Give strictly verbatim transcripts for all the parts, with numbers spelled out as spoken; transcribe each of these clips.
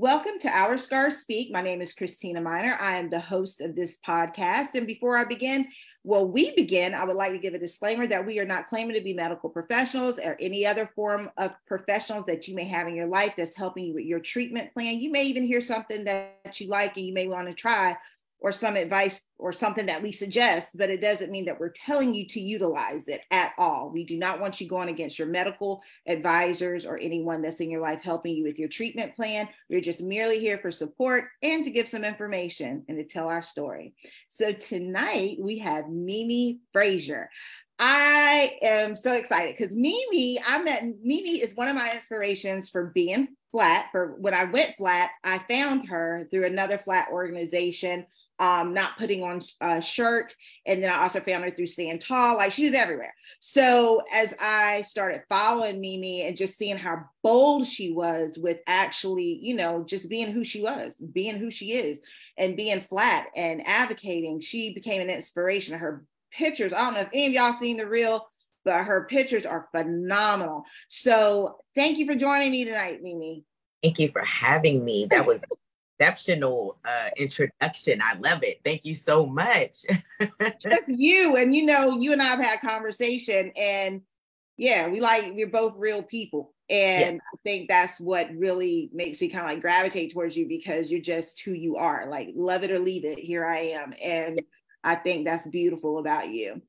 Welcome to Our Scars Speak. My name is Christina Miner. I am the host of this podcast. And before I begin, well, we begin, I would like to give a disclaimer that we are not claiming to be medical professionals or any other form of professionals that you may have in your life that's helping you with your treatment plan. You may even hear something that you like and you may want to try, or some advice or something that we suggest, but it doesn't mean that we're telling you to utilize it at all. We do not want you going against your medical advisors or anyone that's in your life helping you with your treatment plan. We're just merely here for support and to give some information and to tell our story. So tonight we have Mimi Frazier. I am so excited because Mimi, I met, Mimi is one of my inspirations for being flat. For when I went flat, I found her through another flat organization, Um, Not Putting on a Shirt. And then I also found her through Stand Tall. Like, she was everywhere. So as I started following Mimi and just seeing how bold she was with actually, you know, just being who she was, being who she is and being flat and advocating, she became an inspiration. Her pictures, I don't know if any of y'all seen the reel, but her pictures are phenomenal. So thank you for joining me tonight, Mimi. Thank you for having me. That was exceptional uh, introduction. I love it. Thank you so much. Just you. And, you know, you and I have had a conversation, and yeah, we like, we're both real people. And yeah. I think that's what really makes me kind of like gravitate towards you, because you're just who you are. Like, love it or leave it, here I am. And yeah. I think that's beautiful about you.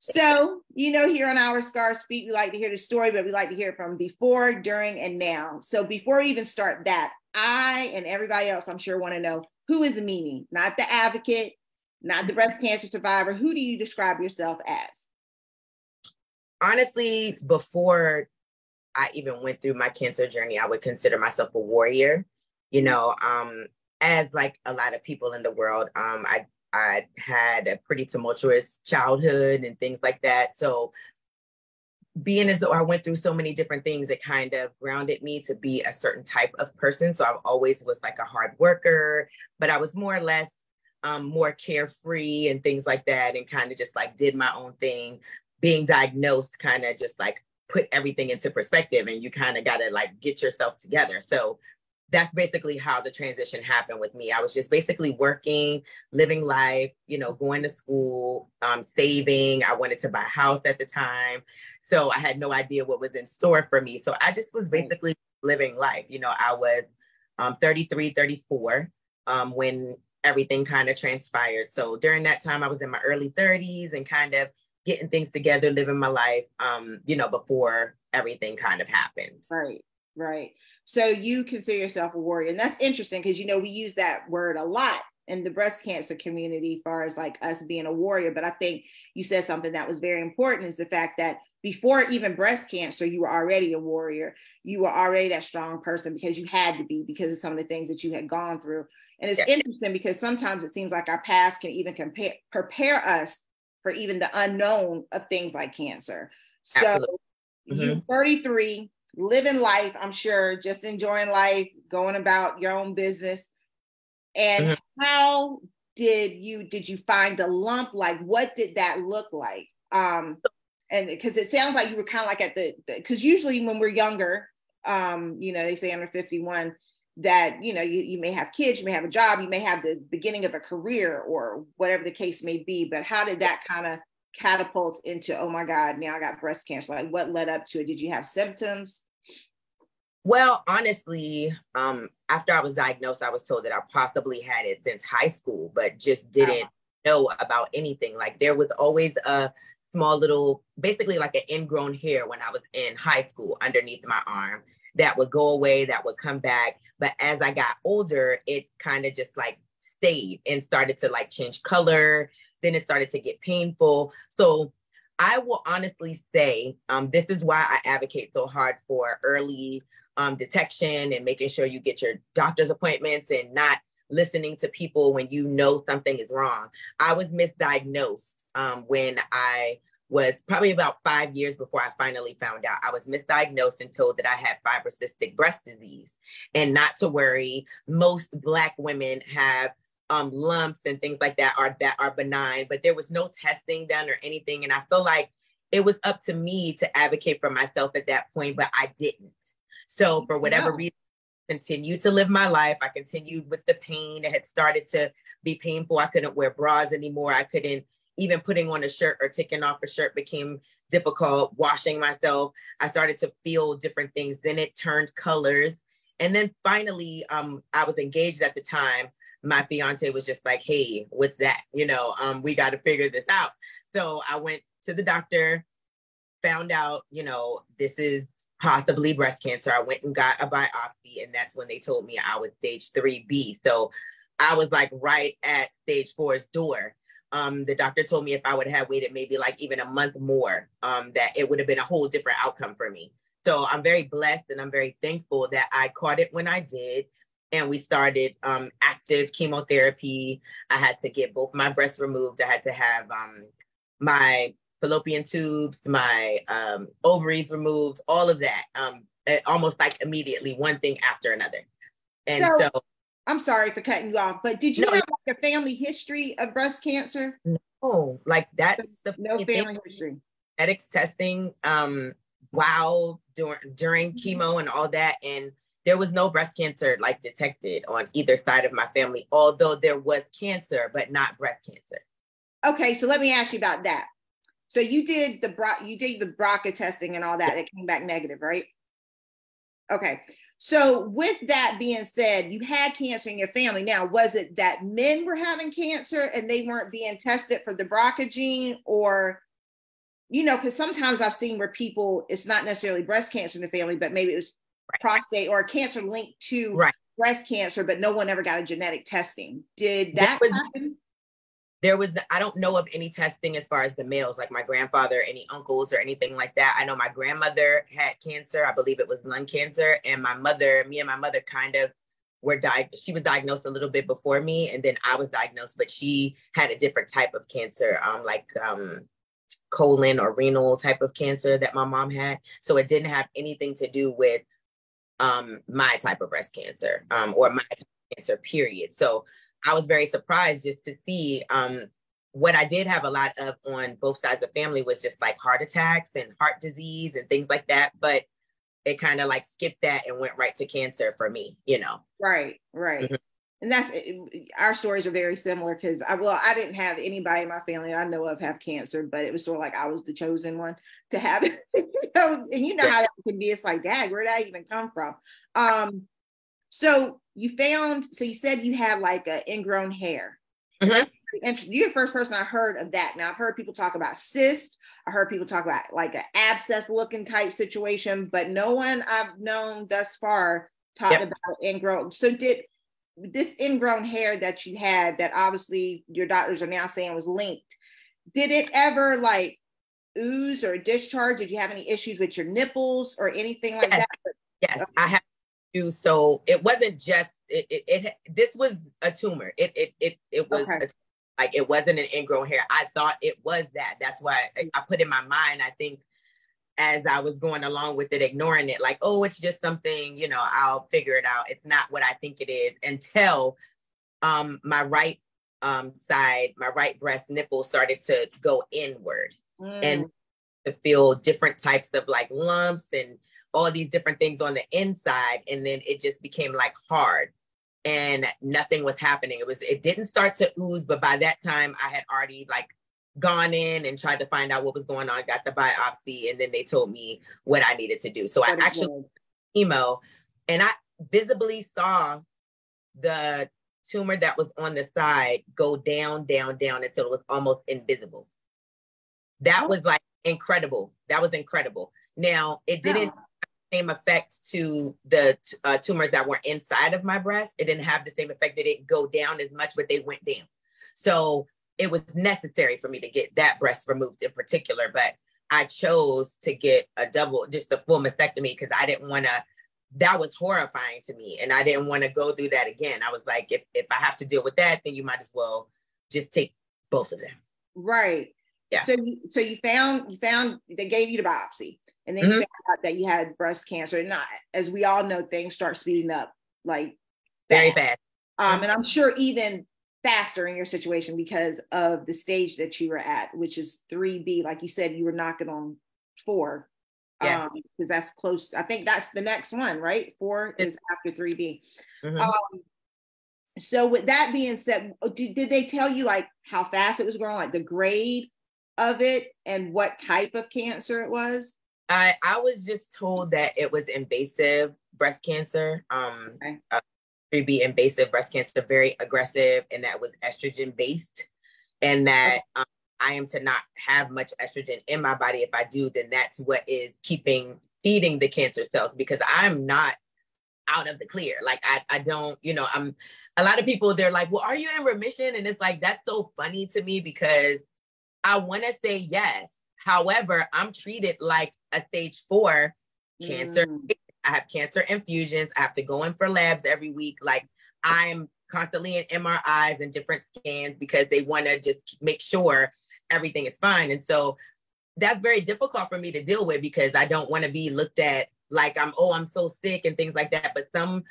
So, you know, here on Our Scars Speak, we like to hear the story, but we like to hear from before, during, and now. So before we even start that, I and everybody else, I'm sure, want to know, who is Mimi? Not the advocate, not the breast cancer survivor. Who do you describe yourself as? Honestly, before I even went through my cancer journey, I would consider myself a warrior. You know, um, as like a lot of people in the world, um, I I had a pretty tumultuous childhood and things like that. So being as though I went through so many different things, it kind of grounded me to be a certain type of person. So I always was like a hard worker, but I was more or less um, more carefree and things like that, and kind of just like did my own thing. Being diagnosed kind of just like put everything into perspective, and you kind of got to like get yourself together. So that's basically how the transition happened with me. I was just basically working, living life, you know, going to school, um, saving. I wanted to buy a house at the time. So I had no idea what was in store for me. So I just was basically living life. You know, I was um, thirty-three, thirty-four um, when everything kind of transpired. So during that time, I was in my early thirties and kind of getting things together, living my life, um, you know, before everything kind of happened. Right, right. So you consider yourself a warrior. And that's interesting because, you know, we use that word a lot in the breast cancer community as far as like us being a warrior. But I think you said something that was very important, is the fact that before even breast cancer, you were already a warrior. You were already that strong person because you had to be, because of some of the things that you had gone through. And it's yeah. interesting because sometimes it seems like our past can even compare, prepare us for even the unknown of things like cancer. So mm-hmm. you're thirty-three, living life, I'm sure, just enjoying life, going about your own business. And mm-hmm. how did you, did you find the lump? Like, what did that look like? Um, and because it sounds like you were kind of like at the, because usually when we're younger, um, you know, they say under fifty-one that, you know, you, you may have kids, you may have a job, you may have the beginning of a career or whatever the case may be. But how did that kind of catapult into, oh my God, now I got breast cancer? Like, what led up to it? Did you have symptoms? Well, honestly, um, after I was diagnosed, I was told that I possibly had it since high school, but just didn't wow. know about anything. Like, there was always a small little, basically like an ingrown hair when I was in high school underneath my arm that would go away, that would come back. But as I got older, it kind of just like stayed and started to like change color. Then it started to get painful. So I will honestly say, um, this is why I advocate so hard for early um, detection and making sure you get your doctor's appointments and not listening to people when you know something is wrong. I was misdiagnosed um, when I was probably about five years before I finally found out. I was misdiagnosed and told that I had fibrocystic breast disease, and not to worry. Most Black women have Um, lumps and things like that are that are benign, but there was no testing done or anything. And I feel like it was up to me to advocate for myself at that point, but I didn't. So for whatever no. reason, continued to live my life. I continued with the pain. It had started to be painful. I couldn't wear bras anymore. I couldn't, even putting on a shirt or taking off a shirt became difficult. Washing myself, I started to feel different things. Then it turned colors. And then finally, um, I was engaged at the time. My fiance was just like, hey, what's that? You know, um, we got to figure this out. So I went to the doctor, found out, you know, this is possibly breast cancer. I went and got a biopsy, and that's when they told me I was stage three B. So I was like right at stage four's door. Um, the doctor told me if I would have waited maybe like even a month more, um, that it would have been a whole different outcome for me. So I'm very blessed and I'm very thankful that I caught it when I did. And we started um, active chemotherapy. I had to get both my breasts removed. I had to have um, my fallopian tubes, my um, ovaries removed, all of that, um, almost like immediately, one thing after another. And so, so I'm sorry for cutting you off, but did you no, have like a family history of breast cancer? No, like that's the no family thing. History. Genetics testing um, while during, during mm-hmm. chemo and all that. And there was no breast cancer like detected on either side of my family, although there was cancer, but not breast cancer. Okay, so let me ask you about that. So you did the bro- you did the B R C A testing and all that. It came back negative, right? Okay. So with that being said, you had cancer in your family. Now, was it that men were having cancer and they weren't being tested for the B R C A gene, or, you know, because sometimes I've seen where people, it's not necessarily breast cancer in the family, but maybe it was right. prostate or cancer linked to right. breast cancer, but no one ever got a genetic testing. Did that was, happen? There was, the, I don't know of any testing as far as the males, like my grandfather, any uncles or anything like that. I know my grandmother had cancer. I believe it was lung cancer. And my mother, me and my mother kind of were diagnosed. She was diagnosed a little bit before me. And then I was diagnosed, but she had a different type of cancer, um, like, um, colon or renal type of cancer that my mom had. So it didn't have anything to do with Um, my type of breast cancer um, or my type of cancer, period. So I was very surprised just to see um, what I did have a lot of on both sides of the family was just like heart attacks and heart disease and things like that. But it kind of like skipped that and went right to cancer for me, you know? Right, right. Mm-hmm. And that's, our stories are very similar because I, well, I didn't have anybody in my family that I know of have cancer, but it was sort of like I was the chosen one to have it. You know, and you know yeah. how that can be. It's like, dad, where did I even come from? Um, so you found, so you said you had like an ingrown hair. Mm-hmm. And you're the first person I heard of that. Now I've heard people talk about cyst. I heard people talk about like an abscess looking type situation, but no one I've known thus far talked yep. about ingrown. So did this ingrown hair that you had that obviously your doctors are now saying was linked, did it ever like ooze or discharge? Did you have any issues with your nipples or anything like yes. that? Yes, okay. I had to. So it wasn't just, it, it, it this was a tumor. It, it, it, it was okay. a tumor. Like, it wasn't an ingrown hair. I thought it was that. That's why I, I put in my mind, I think, as I was going along with it, ignoring it, like, oh, it's just something, you know, I'll figure it out. It's not what I think it is, until um, my right um, side, my right breast nipple started to go inward mm. and to feel different types of like lumps and all these different things on the inside. And then it just became like hard and nothing was happening. It was, it didn't start to ooze, but by that time I had already like gone in and tried to find out what was going on, got the biopsy, and then they told me what I needed to do. So I actually chemo, and I visibly saw the tumor that was on the side go down, down, down until it was almost invisible. That oh. was like incredible. That was incredible. Now, it didn't oh. have the same effect to the t- uh, tumors that were inside of my breast. It didn't have the same effect. They didn't go down as much, but they went down. So it was necessary for me to get that breast removed in particular, but I chose to get a double, just a full mastectomy, because I didn't want to, that was horrifying to me. And I didn't want to go through that again. I was like, if, if I have to deal with that, then you might as well just take both of them. Right. Yeah. So, you, so you found, you found, they gave you the biopsy, and then mm-hmm. you found out that you had breast cancer. And not, as we all know, things start speeding up like fast. Very fast. Um, mm-hmm. And I'm sure even faster in your situation because of the stage that you were at, which is three B. Like you said, you were knocking on four Yes. Um, because that's close. I think that's the next one, right? Four it's, is after three B. Mm-hmm. Um, so with that being said, did, did they tell you like how fast it was growing, like the grade of it and what type of cancer it was? I, I was just told that it was invasive breast cancer, um, okay. uh, three B invasive breast cancer, very aggressive, and that was estrogen based, and that okay. um, I am to not have much estrogen in my body. If I do, then that's what is keeping, feeding the cancer cells, because I'm not out of the clear. Like I, I don't, you know, I'm, a lot of people, they're like, well, are you in remission? And it's like, that's so funny to me because I want to say yes. However, I'm treated like a stage four cancer. Mm. I have cancer infusions. I have to go in for labs every week. Like I'm constantly in M R Is and different scans because they want to just make sure everything is fine. And so that's very difficult for me to deal with because I don't want to be looked at like I'm, oh, I'm so sick and things like that. But some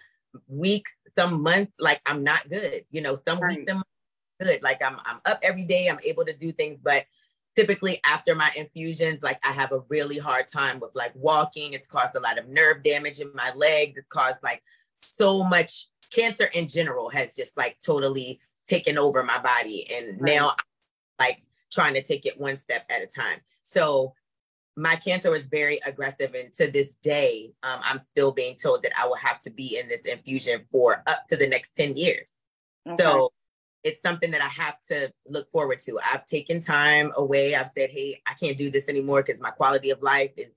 weeks, some months, like I'm not good, you know, some right. weeks, some months, good. Like I'm, I'm up every day. I'm able to do things, but typically after my infusions, like I have a really hard time with like walking. It's caused a lot of nerve damage in my legs. It's caused like so much cancer in general has just like totally taken over my body. And right. now I'm like trying to take it one step at a time. So my cancer was very aggressive. And to this day, um, I'm still being told that I will have to be in this infusion for up to the next ten years. Okay. So it's something that I have to look forward to. I've taken time away. I've said, hey, I can't do this anymore because my quality of life is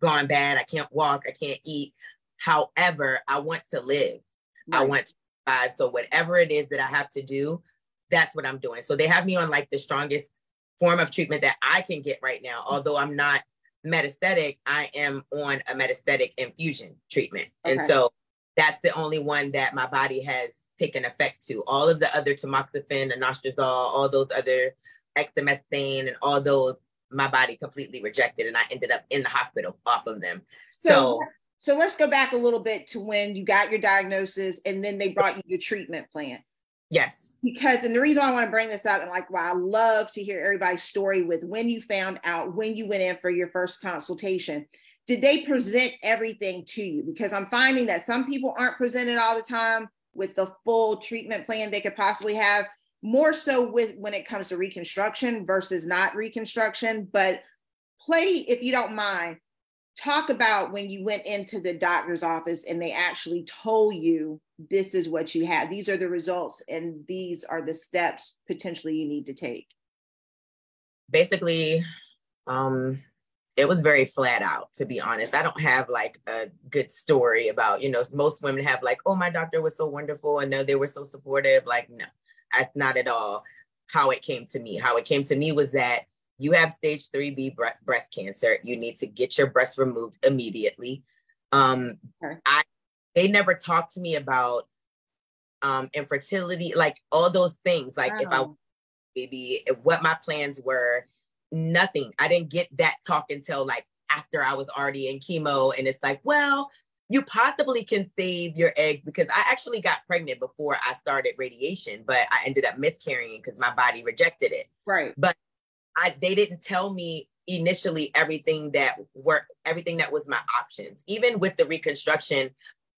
gone bad. I can't walk. I can't eat. However, I want to live. Right. I want to survive. So whatever it is that I have to do, that's what I'm doing. So they have me on like the strongest form of treatment that I can get right now. Although I'm not metastatic, I am on a metastatic infusion treatment. Okay. And so that's the only one that my body has taken effect to. All of the other tamoxifen and anastrozole, all those other exemestane and all those, my body completely rejected and I ended up in the hospital off of them. So, so, so let's go back a little bit to when you got your diagnosis and then they brought you your treatment plan. Yes. Because, and the reason why I want to bring this up and like, wow, I love to hear everybody's story with when you found out, when you went in for your first consultation. Did they present everything to you? Because I'm finding that some people aren't presented all the time with the full treatment plan they could possibly have, more so with when it comes to reconstruction versus not reconstruction. But play, if you don't mind, talk about when you went into the doctor's office and they actually told you this is what you have. These are the results and these are the steps potentially you need to take. Basically, um, it was very flat out, to be honest. I don't have like a good story about, you know, most women have like, oh, my doctor was so wonderful. And no, they were so supportive. Like, no, that's not at all how it came to me. How it came to me was that you have stage three B bre- breast cancer. You need to get your breasts removed immediately. Um, okay. I, they never talked to me about um, infertility, like all those things. Like wow. if I, maybe what my plans were, nothing. I didn't get that talk until like after I was already in chemo. And it's like, well, you possibly can save your eggs because I actually got pregnant before I started radiation, but I ended up miscarrying because my body rejected it. Right. But I, they didn't tell me initially everything that were, everything that was my options. Even with the reconstruction,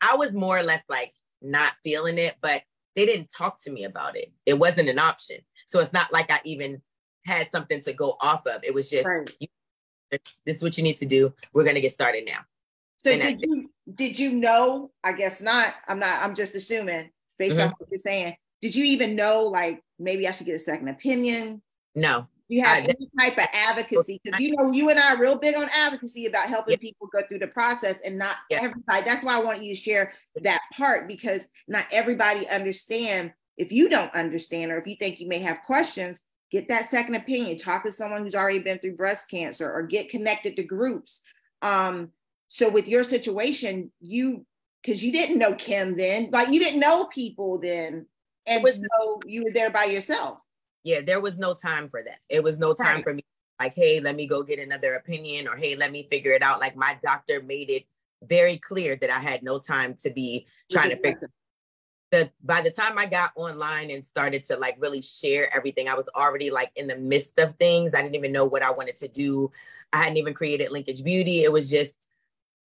I was more or less like not feeling it, but they didn't talk to me about it. It wasn't an option. So it's not like I even had something to go off of. It was just, right. you, this is what you need to do. We're going to get started now. So and did you, did you know, I guess not, I'm not, I'm just assuming based mm-hmm. on what you're saying, did you even know, like, maybe I should get a second opinion? No. You have I, any type of advocacy? Because you know, you and I are real big on advocacy about helping yeah. people go through the process and not yeah. everybody. That's why I want you to share that part because not everybody understand. If you don't understand, or if you think you may have questions, get that second opinion, talk to someone who's already been through breast cancer or get connected to groups. Um, so with your situation, you, cause you didn't know Kim then, like you didn't know people then. And was, so you were there by yourself. Yeah, there was no time for that. It was no time right. for me. Like, hey, let me go get another opinion or hey, let me figure it out. Like my doctor made it very clear that I had no time to be trying to fix it. The, by the time I got online and started to like really share everything, I was already like in the midst of things. I didn't even know what I wanted to do. I hadn't even created Linkage Beauty. It was just,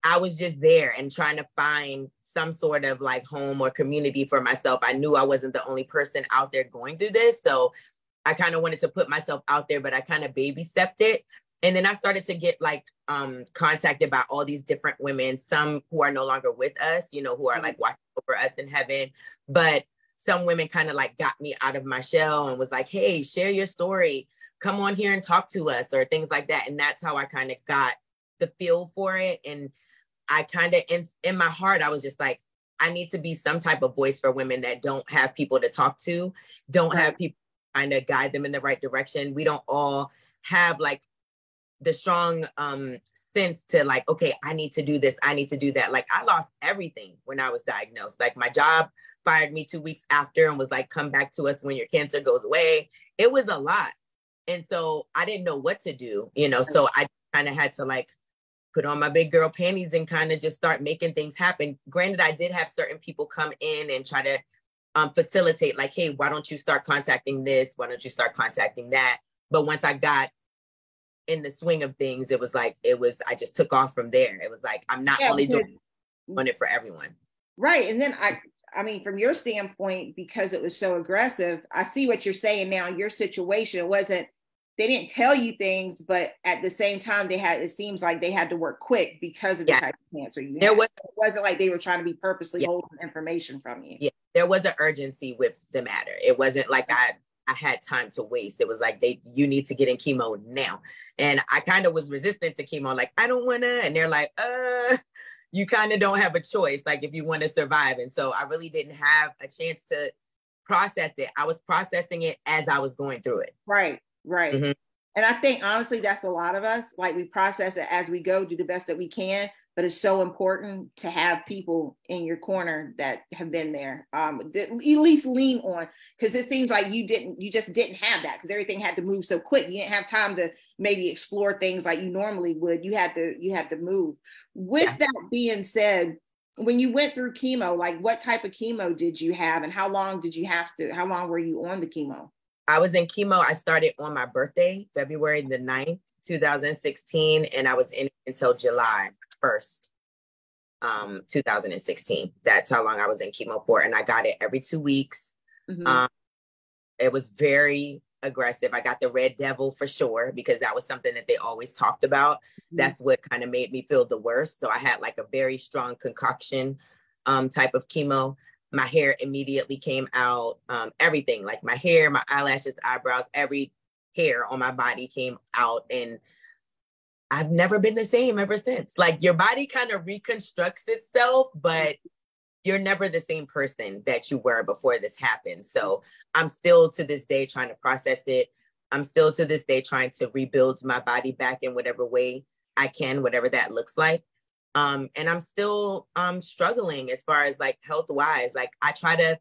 I was just there and trying to find some sort of like home or community for myself. I knew I wasn't the only person out there going through this. So I kind of wanted to put myself out there, but I kind of baby stepped it. And then I started to get like um, contacted by all these different women, some who are no longer with us, you know, who are like watching over us in heaven. But some women kind of like got me out of my shell and was like, hey, share your story. Come on here and talk to us, or things like that. And that's how I kind of got the feel for it. And I kind of, in, in my heart, I was just like, I need to be some type of voice for women that don't have people to talk to, don't have people kind of guide them in the right direction. We don't all have like the strong um, sense to like, okay, I need to do this. I need to do that. Like I lost everything when I was diagnosed. Like my job fired me two weeks after and was like, come back to us when your cancer goes away. It was a lot. And so I didn't know what to do, you know, so I kind of had to like put on my big girl panties and kind of just start making things happen. Granted, I did have certain people come in and try to um, facilitate like, hey, why don't you start contacting this? Why don't you start contacting that? But once I got in the swing of things, it was like, it was, I just took off from there. It was like, I'm not yeah, only doing it for everyone. Right. And then I, I mean, from your standpoint, because it was so aggressive, I see what you're saying now. Your situation wasn't, they didn't tell you things, but at the same time, they had, it seems like they had to work quick because of the yeah. type of cancer you there had. Was, it wasn't like they were trying to be purposely yeah. holding information from you. Yeah, there was an urgency with the matter. It wasn't like I, I had time to waste. It was like, they, you need to get in chemo now. And I kind of was resistant to chemo. Like, I don't want to. And they're like, uh, you kind of don't have a choice. Like if you want to survive. And so I really didn't have a chance to process it. I was processing it as I was going through it. Right. Right. Mm-hmm. And I think honestly, that's a lot of us. Like we process it as we go, do the best that we can, but it's so important to have people in your corner that have been there, um, that at least lean on. Cause it seems like you didn't, you just didn't have that because everything had to move so quick. You didn't have time to maybe explore things like you normally would. You had to, you had to move. With yeah. that being said, when you went through chemo, like what type of chemo did you have and how long did you have to, how long were you on the chemo? I was in chemo. I started on my birthday, February the ninth, two thousand sixteen, and I was in until July first, um, two thousand sixteen. That's how long I was in chemo for, and I got it every two weeks. Mm-hmm. Um, it was very aggressive. I got the red devil for sure because that was something that they always talked about. Mm-hmm. That's what kind of made me feel the worst. So I had like a very strong concoction um, type of chemo. My hair immediately came out, um, everything, like my hair, my eyelashes, eyebrows, every hair on my body came out. And I've never been the same ever since. Like your body kind of reconstructs itself, but you're never the same person that you were before this happened. So I'm still to this day trying to process it. I'm still to this day trying to rebuild my body back in whatever way I can, whatever that looks like. Um, and I'm still um, struggling as far as like health wise. Like I try to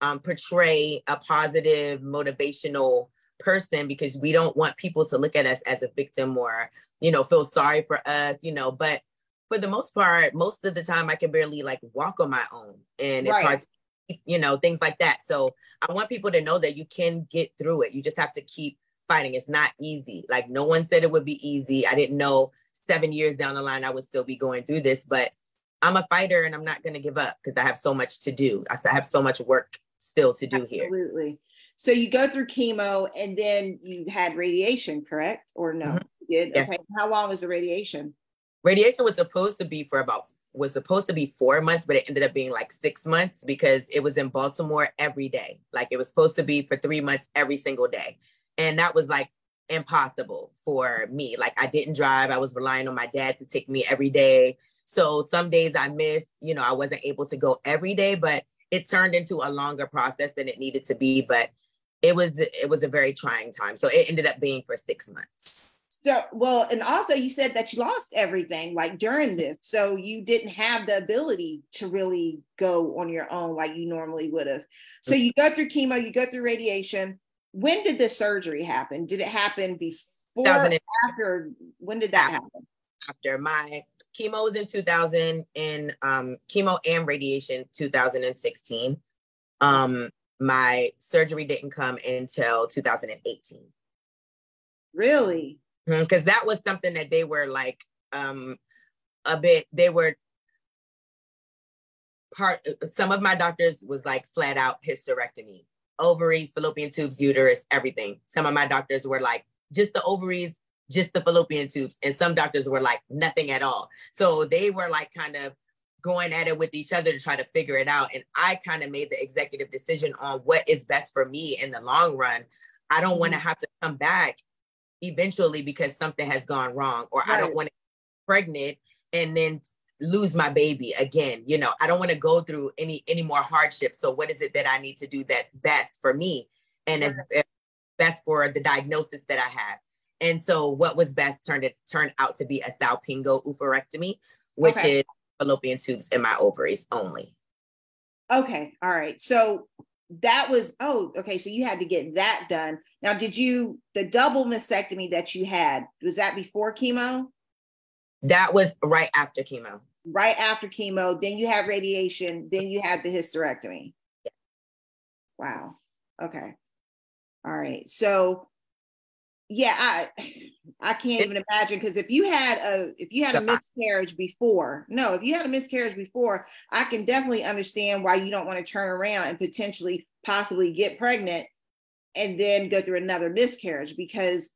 um, portray a positive, motivational person because we don't want people to look at us as a victim or, you know, feel sorry for us, you know, but for the most part, most of the time I can barely like walk on my own and right. it's hard to, you know, things like that. So I want people to know that you can get through it. You just have to keep fighting. It's not easy. Like no one said it would be easy. I didn't know seven years down the line, I would still be going through this, but I'm a fighter and I'm not going to give up because I have so much to do. I have so much work still to do. Absolutely. Here. Absolutely. So you go through chemo and then you had radiation, correct? Or no? Mm-hmm. You did? Yes. Okay. How long was the radiation? Radiation was supposed to be for about, was supposed to be four months, but it ended up being like six months because it was in Baltimore every day. Like it was supposed to be for three months every single day. And that was like impossible for me. Like I didn't drive. I was relying on my dad to take me every day. So some days I missed, you know, I wasn't able to go every day, but it turned into a longer process than it needed to be. But it was, it was a very trying time. So it ended up being for six months. So, well, and also you said that you lost everything like during this. So you didn't have the ability to really go on your own like you normally would have. So you go through chemo, you go through radiation. When did the surgery happen? Did it happen before, after? When did that happen? After my chemo was in two thousand, and um, chemo and radiation two thousand sixteen. Um, my surgery didn't come until two thousand eighteen. Really? Because that was something that they were like um, a bit, they were part, some of my doctors was like flat out hysterectomy, ovaries, fallopian tubes, uterus, everything. Some of my doctors were like, just the ovaries, just the fallopian tubes. And some doctors were like, nothing at all. So they were like kind of going at it with each other to try to figure it out. And I kind of made the executive decision on what is best for me in the long run. I don't want to have to come back eventually because something has gone wrong, or right. I don't want to get pregnant and then lose my baby again. You know, I don't want to go through any, any more hardships. So what is it that I need to do that's best for me and right. as best for the diagnosis that I have? And so what was best turned it turned out to be a salpingo-oophorectomy, which okay. is fallopian tubes in my ovaries only. Okay. All right. So that was, oh, okay. So you had to get that done. Now, did you, the double mastectomy that you had, was that before chemo? That was right after chemo. Right after chemo. Then you had radiation. Then you had the hysterectomy. Yeah. Wow. Okay. All right. So yeah, I, I can't even imagine. Cause if you had a, if you had a miscarriage before, no, if you had a miscarriage before, I can definitely understand why you don't want to turn around and potentially possibly get pregnant and then go through another miscarriage, because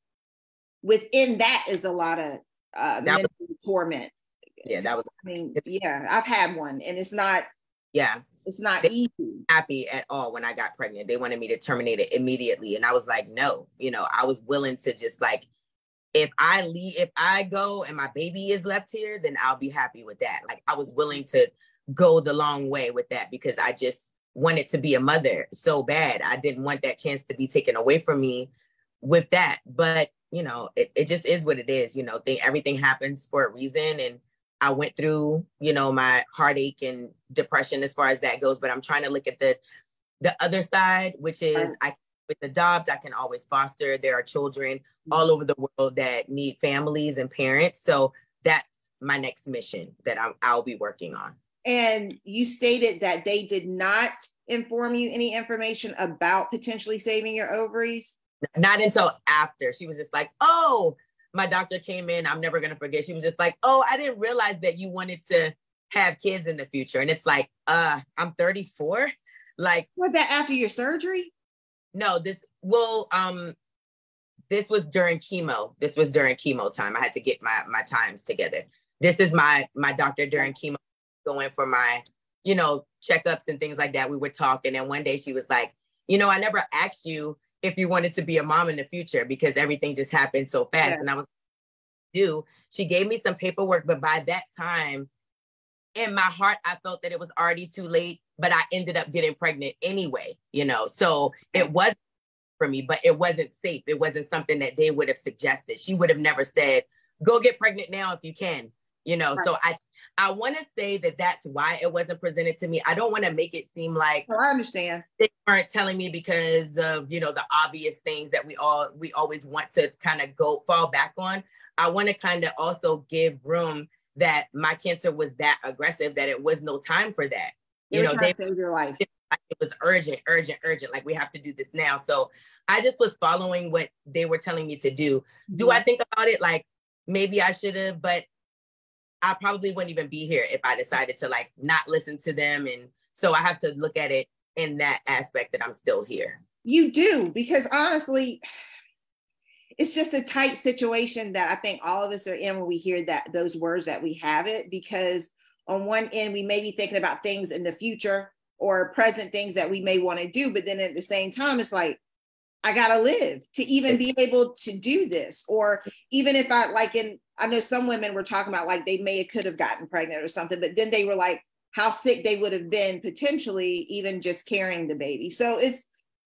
within that is a lot of uh, mental torment. Yeah. That was, I mean, yeah, I've had one and it's not, yeah, it's not easy. Happy at all when I got pregnant. They wanted me to terminate it immediately. And I was like, no, you know, I was willing to just like, if I leave, if I go and my baby is left here, then I'll be happy with that. Like I was willing to go the long way with that because I just wanted to be a mother so bad. I didn't want that chance to be taken away from me with that. But, you know, it, it just is what it is. You know, thing, everything happens for a reason. And I went through, you know, my heartache and depression as far as that goes, but I'm trying to look at the the other side, which is I with adopt, I can always foster. There are children all over the world that need families and parents. So that's my next mission that I'm, I'll be working on. And you stated that they did not inform you any information about potentially saving your ovaries? Not until after. She was just like, oh, my doctor came in, I'm never going to forget. She was just like, oh, I didn't realize that you wanted to have kids in the future. And it's like, uh, I'm thirty-four. Like, was that after your surgery? No, this, well, um, this was during chemo. This was during chemo time. I had to get my, my times together. This is my, my doctor during chemo, going for my, you know, checkups and things like that. We were talking. And one day she was like, you know, I never asked you if you wanted to be a mom in the future, because everything just happened so fast. Yeah. And I was do, she gave me some paperwork, but by that time in my heart, I felt that it was already too late, but I ended up getting pregnant anyway, you know? So it was for me, but it wasn't safe. It wasn't something that they would have suggested. She would have never said, go get pregnant now if you can, you know? Right. So I, I want to say that that's why it wasn't presented to me. I don't want to make it seem like oh, I understand they weren't telling me because of, you know, the obvious things that we all, we always want to kind of go fall back on. I want to kind of also give room that my cancer was that aggressive, that it was no time for that. You know, they saved your life. It was urgent, urgent, urgent. Like we have to do this now. So I just was following what they were telling me to do. Mm-hmm. Do I think about it? Like maybe I should have, but I probably wouldn't even be here if I decided to like not listen to them. And so I have to look at it in that aspect that I'm still here. You do, because honestly, it's just a tight situation that I think all of us are in when we hear that those words that we have it, because on one end, we may be thinking about things in the future or present things that we may want to do. But then at the same time, it's like, I got to live to even be able to do this. Or even if I like in, I know some women were talking about like they may have could have gotten pregnant or something, but then they were like how sick they would have been potentially even just carrying the baby. So it's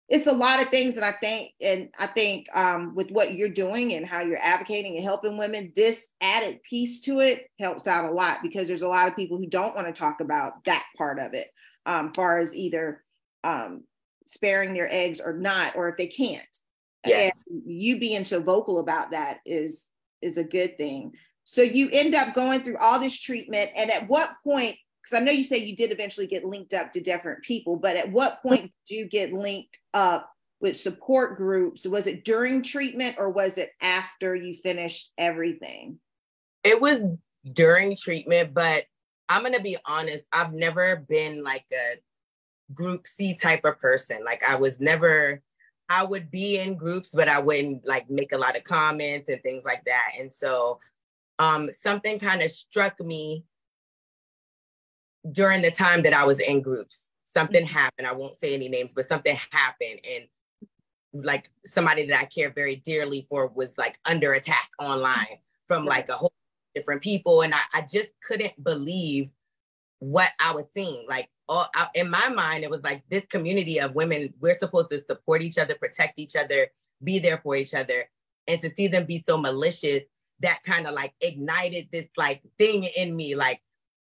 it's a lot of things that I think, and I think um, with what you're doing and how you're advocating and helping women, this added piece to it helps out a lot, because there's a lot of people who don't want to talk about that part of it, um, far as either um, sparing their eggs or not, or if they can't. Yes. And you being so vocal about that is is a good thing. So you end up going through all this treatment. And at what point, because I know you say you did eventually get linked up to different people, but at what point did you get linked up with support groups. Was it during treatment or was it after you finished everything? It was during treatment, but I'm going to be honest. I've never been like a group C type of person. Like I was never, I would be in groups, but I wouldn't like make a lot of comments and things like that. And so um, something kind of struck me during the time that I was in groups. Something happened. I won't say any names, but something happened. And like somebody that I care very dearly for was like under attack online from like a whole different people. And I, I just couldn't believe what I was seeing. Like all, I, in my mind, it was like this community of women, we're supposed to support each other, protect each other, be there for each other. And to see them be so malicious, that kind of like ignited this like thing in me. Like,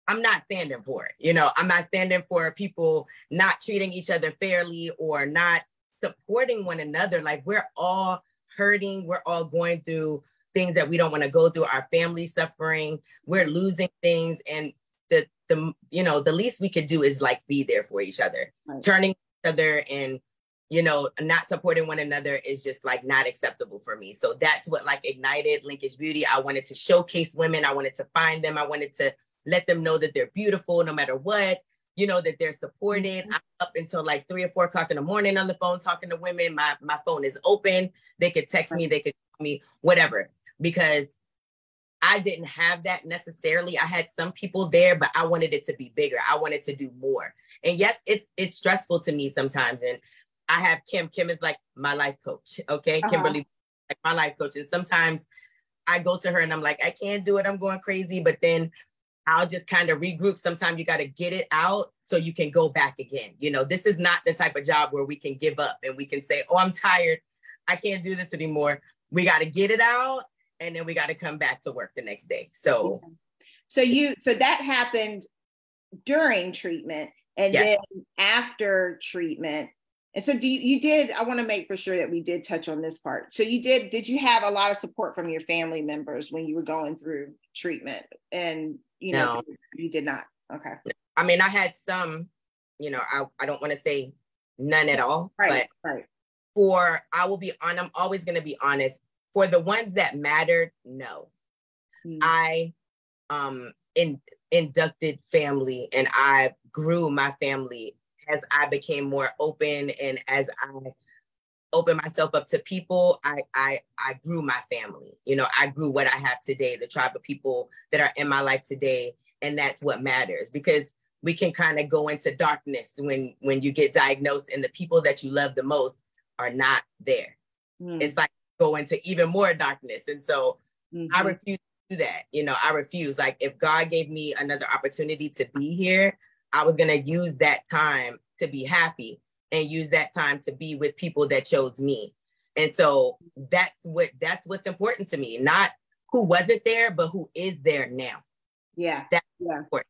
I'm not standing for it. You know, I'm not standing for people not treating each other fairly or not supporting one another. Like we're all hurting. We're all going through things that we don't want to go through. Our family's suffering. We're losing things. And the, the, you know, the least we could do is like be there for each other, right. Turning each other and, you know, not supporting one another is just like not acceptable for me. So that's what like ignited Linkage Beauty. I wanted to showcase women. I wanted to find them. I wanted to let them know that they're beautiful no matter what, you know, that they're supported. I'm up until like three or four o'clock in the morning on the phone talking to women. My my phone is open. They could text me, they could call me, whatever, because I didn't have that necessarily. I had some people there, but I wanted it to be bigger. I wanted to do more. And yes, it's it's stressful to me sometimes. And I have Kim. Kim is like my life coach, okay? Uh-huh. Kimberly, like my life coach. And sometimes I go to her and I'm like, I can't do it. I'm going crazy. But then I'll just kind of regroup. Sometimes you got to get it out so you can go back again. You know, this is not the type of job where we can give up and we can say, oh, I'm tired. I can't do this anymore. We got to get it out. And then we got to come back to work the next day. So, so you, so that happened during treatment and yes. Then after treatment. And so do you, you did, I want to make for sure that we did touch on this part. So you did, did you have a lot of support from your family members when you were going through treatment and you know, no. You did not. Okay. I mean, I had some, you know, I, I don't want to say none at all, right, but right. for, I will be on, I'm always going to be honest for the ones that mattered. No, mm-hmm. I, um, in, inducted family and I grew my family as I became more open. And as I opened myself up to people, I, I, I grew my family. You know, I grew what I have today, the tribe of people that are in my life today. And that's what matters because we can kind of go into darkness when, when you get diagnosed and the people that you love the most are not there. Mm. It's like go into even more darkness. And so mm-hmm. I refuse to do that. You know, I refuse. Like if God gave me another opportunity to be here, I was going to use that time to be happy and use that time to be with people that chose me. And so that's what, that's what's important to me. Not who wasn't there, but who is there now. Yeah. That's yeah. important.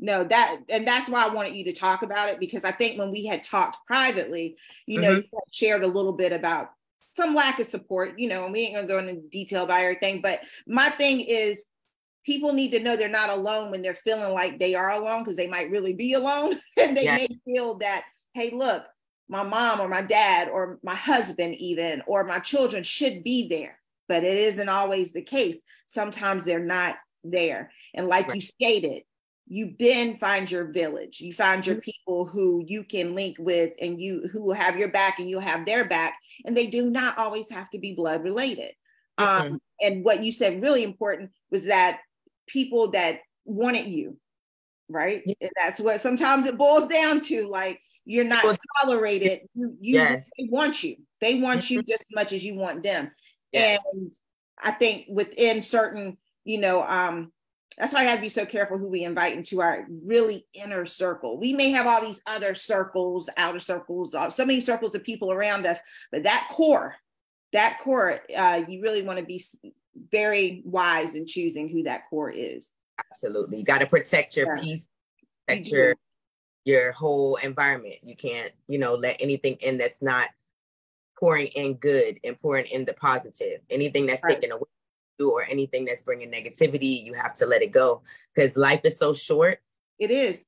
No, that, and that's why I wanted you to talk about it, because I think when we had talked privately, you mm-hmm. know, you shared a little bit about some lack of support, you know, and we ain't going to go into detail about everything, but my thing is, people need to know they're not alone when they're feeling like they are alone, because they might really be alone. And they yeah. may feel that, hey, look, my mom or my dad or my husband even, or my children should be there, but it isn't always the case. Sometimes they're not there. And like right. you stated, you then find your village, you find your mm-hmm. people who you can link with and you who will have your back and you'll have their back. And they do not always have to be blood related. Mm-hmm. Um, and what you said really important was that people that wanted you, right? And that's what sometimes it boils down to, like, you're not tolerated. You, you yes. They want you. They want you just as much as you want them. Yes. And I think within certain, you know, um, that's why I gotta be so careful who we invite into our really inner circle. We may have all these other circles, outer circles, so many circles of people around us, but that core, that core, uh, you really wanna be very wise in choosing who that core is. Absolutely. You got to protect your yeah. peace, protect you your, your whole environment. You can't, you know, let anything in that's not pouring in good and pouring in the positive. Anything that's right. taken away from you or anything that's bringing negativity, you have to let it go because life is so short. It is.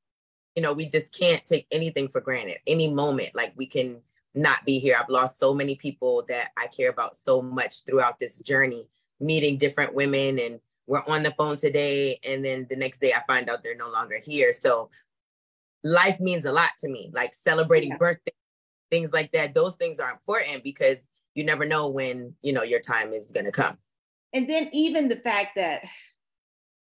You know, we just can't take anything for granted. Any moment, like we can, not be here. I've lost so many people that I care about so much throughout this journey, meeting different women, and we're on the phone today, and then the next day I find out they're no longer here. So life means a lot to me, like celebrating yeah. birthdays, things like that. Those things are important because you never know when, you know, your time is going to come. And then even the fact that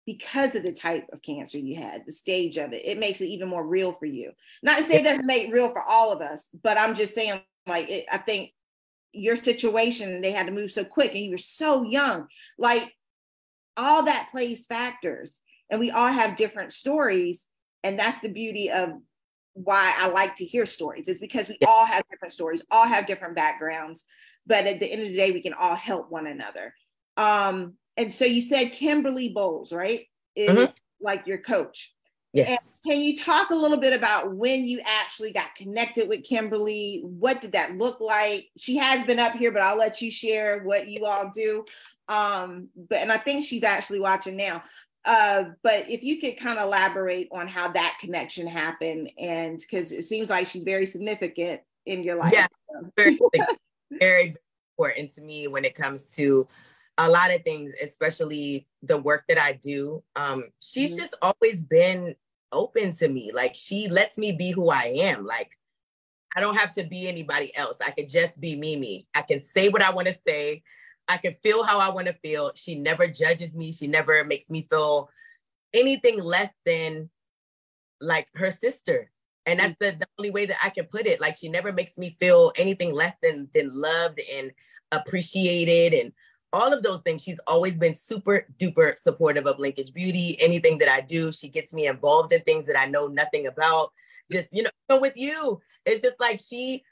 because of the type of cancer you had, the stage of it, it makes it even more real for you. Not to say it doesn't make it real for all of us, but I'm just saying, like, it, I think your situation, they had to move so quick and you were so young, like all that plays factors, and we all have different stories. And that's the beauty of why I like to hear stories, is because we all have different stories, all have different backgrounds, but at the end of the day, we can all help one another. Um, and so you said Kimberly Bowles, right? Is mm-hmm. like your coach. Yes. And can you talk a little bit about when you actually got connected with Kimberly? What did that look like? She has been up here, but I'll let you share what you all do. Um, but, and I think she's actually watching now. Uh, but if you could kind of elaborate on how that connection happened, and because it seems like she's very significant in your life. Yeah, very, very important to me when it comes to a lot of things, especially the work that I do. Um, she's mm-hmm. just always been open to me. Like, she lets me be who I am. Like, I don't have to be anybody else. I could just be Mimi. I can say what I want to say. I can feel how I want to feel. She never judges me. She never makes me feel anything less than like her sister. And that's the, the only way that I can put it. Like, she never makes me feel anything less than, than loved and appreciated and all of those things. She's always been super duper supportive of Linkage Beauty. Anything that I do, she gets me involved in things that I know nothing about. Just, you know, with you, it's just like, she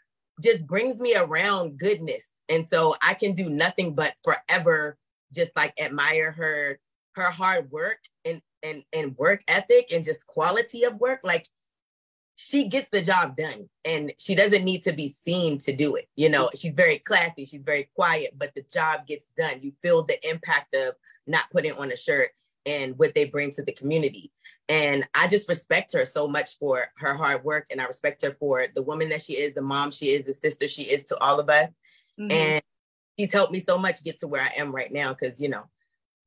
just brings me around goodness. And so I can do nothing but forever just like admire her, her hard work and, and, and work ethic and just quality of work. Like, she gets the job done and she doesn't need to be seen to do it. You know, she's very classy. She's very quiet, but the job gets done. You feel the impact of not putting on a shirt and what they bring to the community. And I just respect her so much for her hard work. And I respect her for the woman that she is, the mom she is, the sister she is to all of us. Mm-hmm. And she's helped me so much get to where I am right now. Cause you know,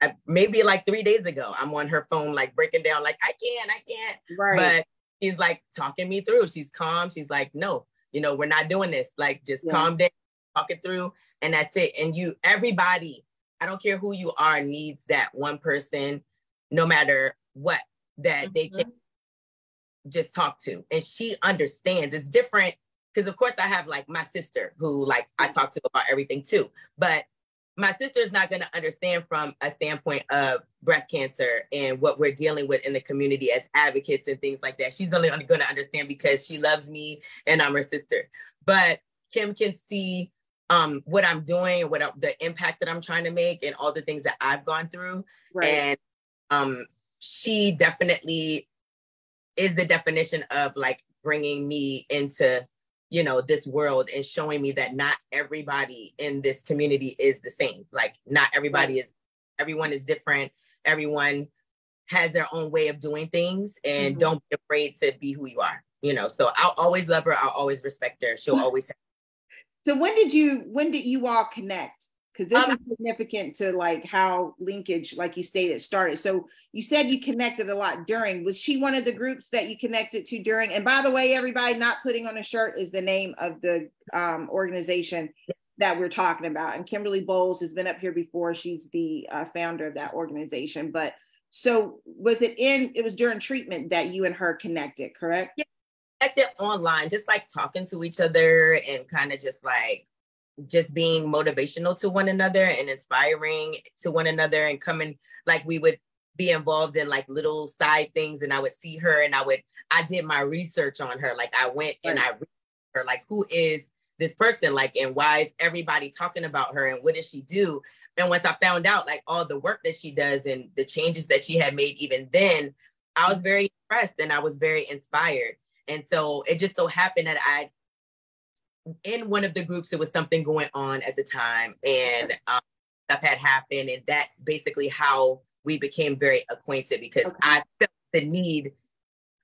I, maybe like three days ago, I'm on her phone, like breaking down, like, I can't, I can't. Right. But she's like talking me through. She's calm. She's like, no, you know, we're not doing this. Like, just yeah. calm down, talk it through. And that's it. And you, everybody, I don't care who you are, needs that one person, no matter what, that mm-hmm. they can just talk to. And she understands. It's different. Because of course I have like my sister who like I talk to about everything too, but my sister is not going to understand from a standpoint of breast cancer and what we're dealing with in the community as advocates and things like that. She's only going to understand because she loves me and I'm her sister. But Kim can see um, what I'm doing, what I, the impact that I'm trying to make and all the things that I've gone through. Right. And um, she definitely is the definition of like bringing me into, you know, this world and showing me that not everybody in this community is the same. Like, not everybody is, everyone is different. Everyone has their own way of doing things, and mm-hmm. don't be afraid to be who you are, you know? So I'll always love her. I'll always respect her. She'll always have. So when did you, when did you all connect? Cause this um, is significant to like how Linkage, like you stated, started. So you said you connected a lot during, was she one of the groups that you connected to during? And by the way, everybody, Not Putting on a Shirt is the name of the um, organization that we're talking about. And Kimberly Bowles has been up here before. She's the uh, founder of that organization. But so was it in, it was during treatment that you and her connected, correct? Yeah, connected online, just like talking to each other and kind of just like, just being motivational to one another and inspiring to one another and coming, like we would be involved in like little side things. And I would see her and I would, I did my research on her. Like I went and I read her, like, who is this person? Like, and why is everybody talking about her and what does she do? And once I found out like all the work that she does and the changes that she had made even then, I was very impressed and I was very inspired. And so it just so happened that I, in one of the groups, there was something going on at the time and um, stuff had happened. And that's basically how we became very acquainted because okay. I felt the need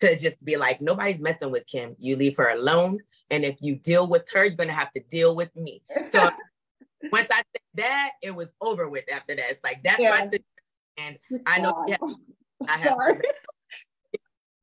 to just be like, nobody's messing with Kim. You leave her alone. And if you deal with her, you're going to have to deal with me. So once I said that, it was over with after that. It's like, that's yeah. my situation. And it's I know yeah, I have it,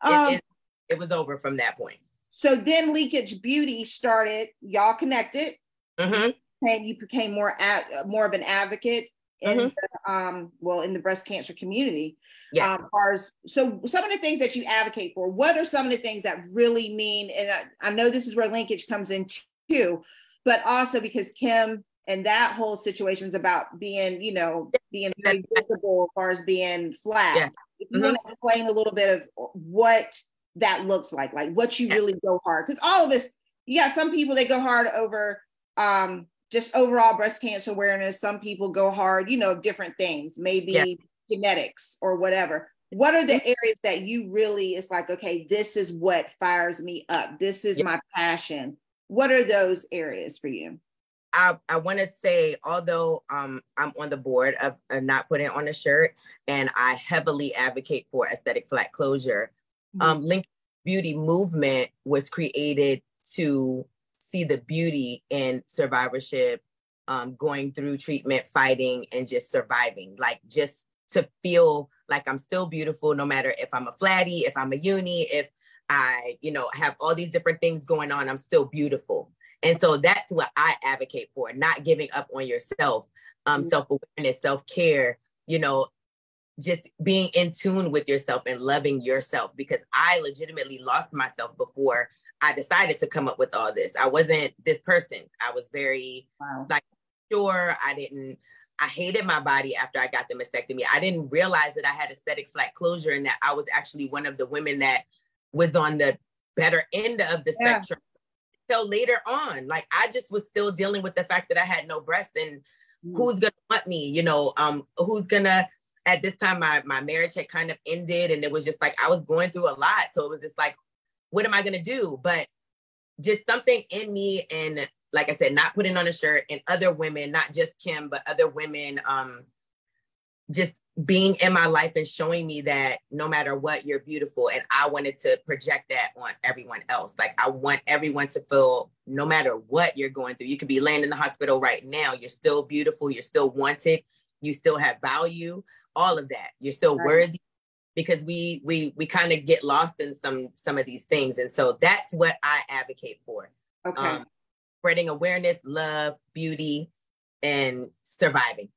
um, it, it was over from that point. So then Linkage Beauty started, y'all connected. Mm-hmm. And you became more a, more of an advocate in mm-hmm. the, um well in the breast cancer community. Yeah. Um, ours, so some of the things that you advocate for, what are some of the things that really mean? And I, I know this is where linkage comes in too, but also because Kim and that whole situation is about being, you know, being very visible as far as being flat. Yeah. If you mm-hmm. want to explain a little bit of what that looks like, like what you yeah. really go hard, because all of us, you got some people that go hard over um just overall breast cancer awareness. Some people go hard, you know, different things, maybe yeah. genetics or whatever. What are the areas that you really, it's like, okay, this is what fires me up. This is yeah. my passion. What are those areas for you? I, I want to say, although um, I'm on the board of uh, Not Putting On a Shirt, and I heavily advocate for aesthetic flat closure, mm-hmm. um, Linkage Beauty Movement was created to see the beauty in survivorship, um, going through treatment, fighting, and just surviving. Like just to feel like I'm still beautiful, no matter if I'm a flatty, if I'm a uni, if I, you know, have all these different things going on, I'm still beautiful. And so that's what I advocate for, not giving up on yourself, um, mm-hmm. self-awareness, self-care, you know, just being in tune with yourself and loving yourself, because I legitimately lost myself before I decided to come up with all this. I wasn't this person. I was very wow. like, sure, I didn't, I hated my body after I got the mastectomy. I didn't realize that I had aesthetic flat closure and that I was actually one of the women that was on the better end of the yeah. spectrum. So later on, like I just was still dealing with the fact that I had no breasts and mm. who's gonna want me, you know, um, who's gonna, at this time, my, my marriage had kind of ended and it was just like, I was going through a lot. So it was just like, what am I going to do? But just something in me. And like I said, Not Putting On a Shirt and other women, not just Kim, but other women, um, just being in my life and showing me that no matter what, you're beautiful. And I wanted to project that on everyone else. Like I want everyone to feel no matter what you're going through, you could be laying in the hospital right now. You're still beautiful. You're still wanted. You still have value, all of that. You're still worthy. Because we we we kind of get lost in some some of these things, and so that's what I advocate for. Okay, um, spreading awareness, love, beauty, and surviving.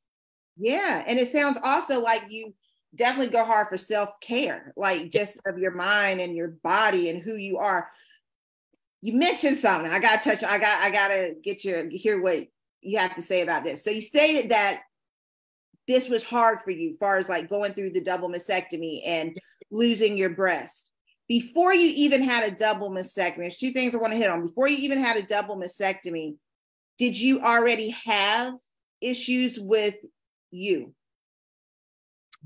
Yeah, and it sounds also like you definitely go hard for self-care, like just of your mind and your body and who you are. You mentioned something. I gotta touch. I got. I gotta get your hear what you have to say about this. So you stated that this was hard for you as far as like going through the double mastectomy and losing your breast. Before you even had a double mastectomy, there's two things I want to hit on. Before you even had a double mastectomy, did you already have issues with you?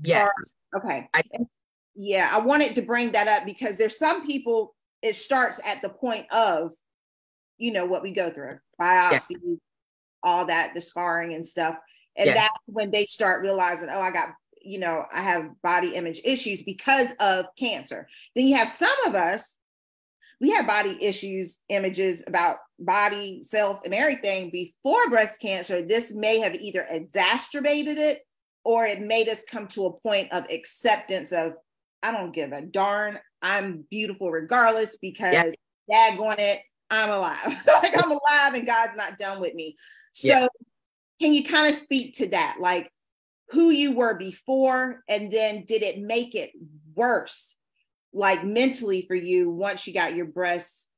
Yes. Or, okay. I, yeah. I wanted to bring that up because there's some people, it starts at the point of, you know, what we go through, biopsy, yeah. all that, the scarring and stuff. And yes. that's when they start realizing, oh, I got, you know, I have body image issues because of cancer. Then you have some of us, we have body issues, images about body, self, and everything before breast cancer. This may have either exacerbated it or it made us come to a point of acceptance of, I don't give a darn, I'm beautiful regardless because yes. daggone it, I'm alive. Like I'm alive and God's not done with me. So. Yes. Can you kind of speak to that? Like who you were before, and then did it make it worse, like mentally for you once you got your breasts,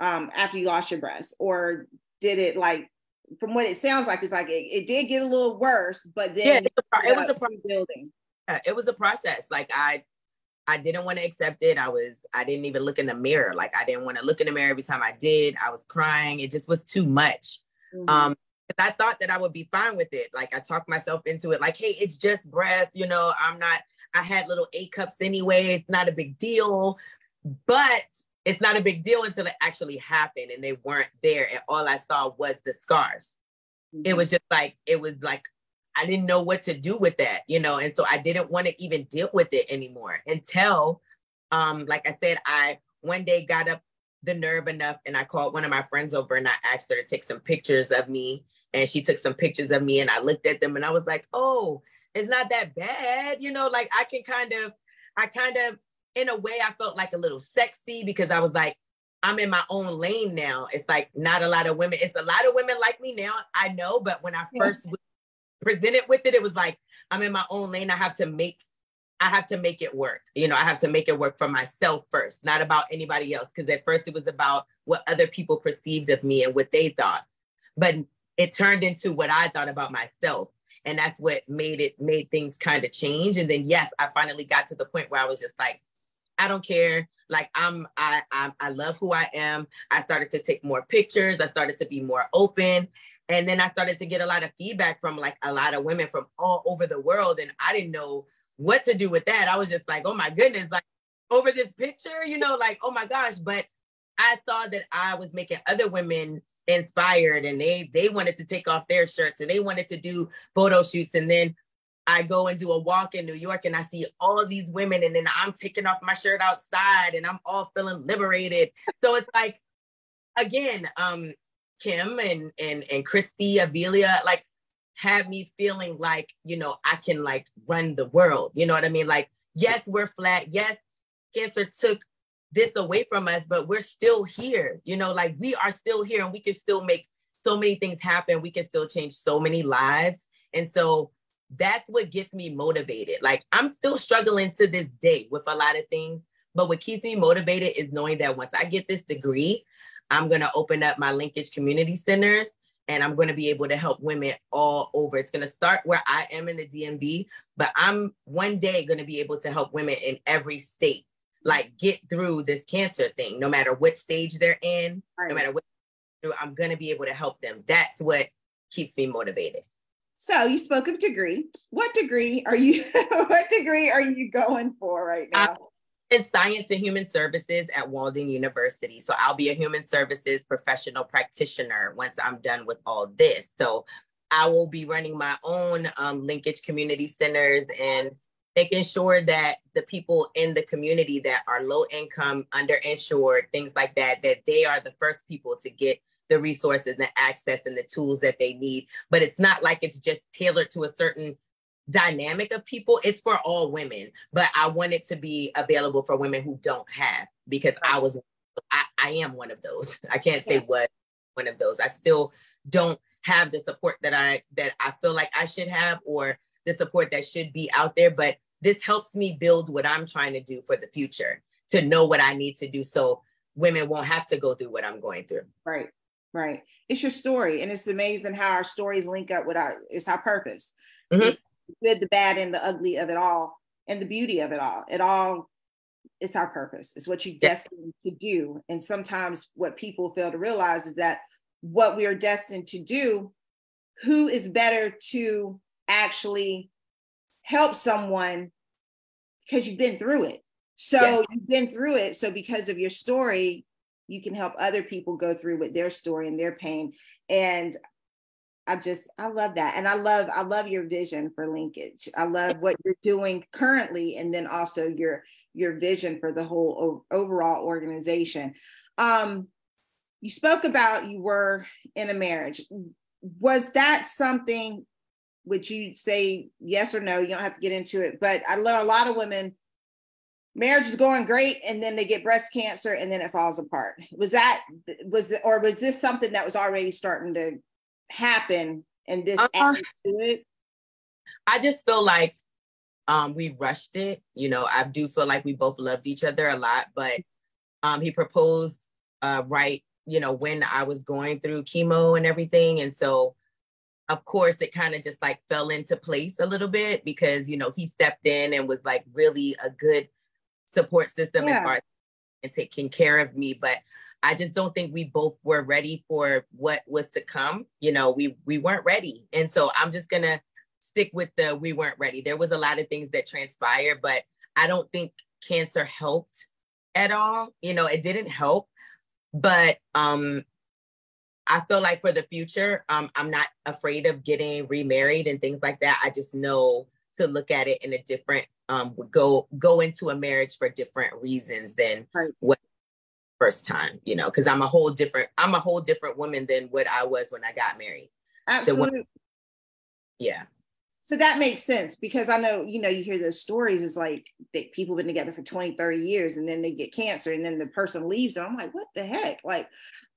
um, after you lost your breasts? Or did it, like, from what it sounds like, it's like, it, it did get a little worse, but then yeah, it, was, it was a process. Rebuilding. Yeah, it was a process. Like I, I didn't want to accept it. I was, I didn't even look in the mirror. Like I didn't want to look in the mirror. Every time I did, I was crying. It just was too much. Mm-hmm. Um, I thought that I would be fine with it. Like I talked myself into it, like, hey, it's just breasts, you know, I'm not, I had little A cups anyway. It's not a big deal, but it's not a big deal until it actually happened and they weren't there. And all I saw was the scars. Mm-hmm. It was just like, it was like, I didn't know what to do with that, you know? And so I didn't want to even deal with it anymore until Um, like I said, I one day got up the nerve enough and I called one of my friends over and I asked her to take some pictures of me, and she took some pictures of me and I looked at them and I was like, oh, it's not that bad. You know, like I can kind of, I kind of, in a way I felt like a little sexy because I was like, I'm in my own lane now. It's like not a lot of women. It's a lot of women like me now, I know, but when I first was presented with it, it was like, I'm in my own lane. I have to make, I have to make it work. You know, I have to make it work for myself first, not about anybody else. Because at first it was about what other people perceived of me and what they thought, but it turned into what I thought about myself. And that's what made it, made things kind of change. And then, yes, I finally got to the point where I was just like, I don't care. Like I'm, I, I, I love who I am. I started to take more pictures. I started to be more open. And then I started to get a lot of feedback from like a lot of women from all over the world. And I didn't know what to do with that. I was just like, oh my goodness, like over this picture, you know, like, oh my gosh. But I saw that I was making other women inspired, and they, they wanted to take off their shirts and they wanted to do photo shoots. And then I go and do a walk in New York and I see all of these women, and then I'm taking off my shirt outside and I'm all feeling liberated. So it's like, again, um, Kim and, and, and Christy Avelia, like had me feeling like, you know, I can like run the world. You know what I mean? Like, yes, we're flat. Yes, cancer took this away from us, but we're still here. You know, like we are still here and we can still make so many things happen. We can still change so many lives. And so that's what gets me motivated. Like I'm still struggling to this day with a lot of things, but what keeps me motivated is knowing that once I get this degree, I'm going to open up my Linkage community centers and I'm going to be able to help women all over. It's going to start where I am in the D M V, but I'm one day going to be able to help women in every state, like get through this cancer thing, no matter what stage they're in, right. No matter what, I'm going to be able to help them. That's what keeps me motivated. So you spoke of degree. What degree are you, what degree are you going for right now? I'm in science and human services at Walden University. So I'll be a human services professional practitioner once I'm done with all this. So I will be running my own um, Linkage community centers and making sure that the people in the community that are low income, underinsured, things like that, that they are the first people to get the resources, the access, and the tools that they need. But it's not like it's just tailored to a certain dynamic of people. It's for all women, but I want it to be available for women who don't have, because I was, I, I am one of those. I can't say what one of those. I still don't have the support that I, that I feel like I should have, or the support that should be out there. But this helps me build what I'm trying to do for the future, to know what I need to do so women won't have to go through what I'm going through. Right. Right. It's your story. And it's amazing how our stories link up with our, it's our purpose. Mm-hmm. The good, the bad, and the ugly of it all, and the beauty of it all. It all, it's our purpose. It's what you're destined to do. And sometimes what people fail to realize is that what we are destined to do, who is better to actually help someone, because you've been through it. So yeah. You've been through it. So because of your story, you can help other people go through with their story and their pain. And I just, I love that. And I love, I love your vision for Linkage. I love what you're doing currently. And then also your, your vision for the whole overall organization. Um, you spoke about, you were in a marriage. Was that something, would you say yes or no? You don't have to get into it, but I know a lot of women, marriage is going great, and then they get breast cancer, and then it falls apart. Was that, was, or was this something that was already starting to happen, and this uh, added to it? I just feel like um, we rushed it. You know, I do feel like we both loved each other a lot, but um, he proposed uh, right, you know, when I was going through chemo and everything. And so, of course, it kind of just like fell into place a little bit, because, you know, he stepped in and was like really a good support system, yeah, as far as and taking care of me. But I just don't think we both were ready for what was to come. You know, we we weren't ready. And so I'm just going to stick with the, we weren't ready. There was a lot of things that transpired, but I don't think cancer helped at all. You know, it didn't help, but um, I feel like for the future, um, I'm not afraid of getting remarried and things like that. I just know to look at it in a different um, go go into a marriage for different reasons than right. what first time, you know, because I'm a whole different, I'm a whole different woman than what I was when I got married. Absolutely. One, yeah. So that makes sense, because I know, you know, you hear those stories. It's like that people been together for twenty, thirty years and then they get cancer and then the person leaves. And I'm like, what the heck? Like,